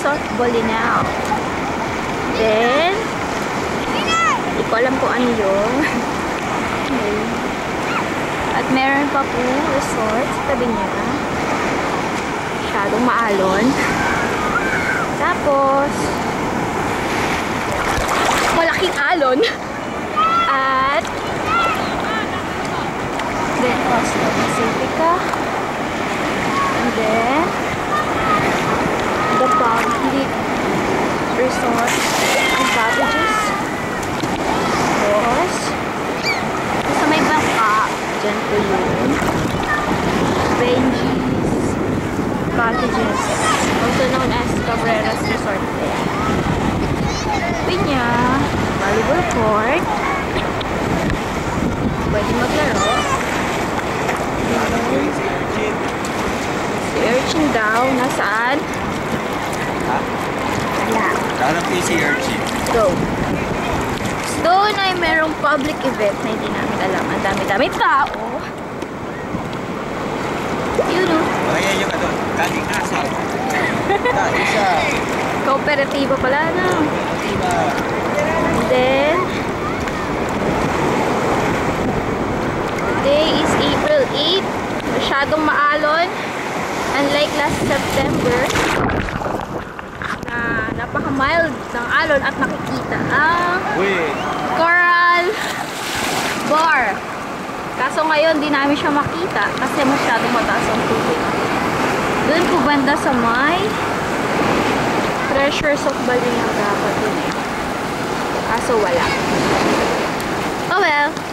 South Bolinao. Then, hindi ko alam kung ano yun. At meron pa po resort sa tabi niya. Masyadong maalon. Tapos, malaking alon. At, then, Costa Pacifica. And then, the public resort and cottages. Tapos, sa may bangka, dyan po yun. Benji's cottages, also known as Cabrera's Resort. Pinya, volleyball court. Pwede maglaro. Si Urchin daw, nasaan? Wala. Daanap niyo si Urchin. Go. Doon ay merong public event na hindi namin alam. Ang dami-dami tao. Yun o. Kaya yung ano, daming asaw. Dami siya. Kooperatiba pala na. Kooperatiba. Then, today is April 8. Masyadong maalon. Unlike last September, na napaka-mild ng alon at nakikita ang coral bar. Kaso ngayon, di namin siya makita kasi masyadong mataas ang tubig. Doon po banda sa may Treasures of Bolinao dapat yun eh. Kaso wala. Oh well.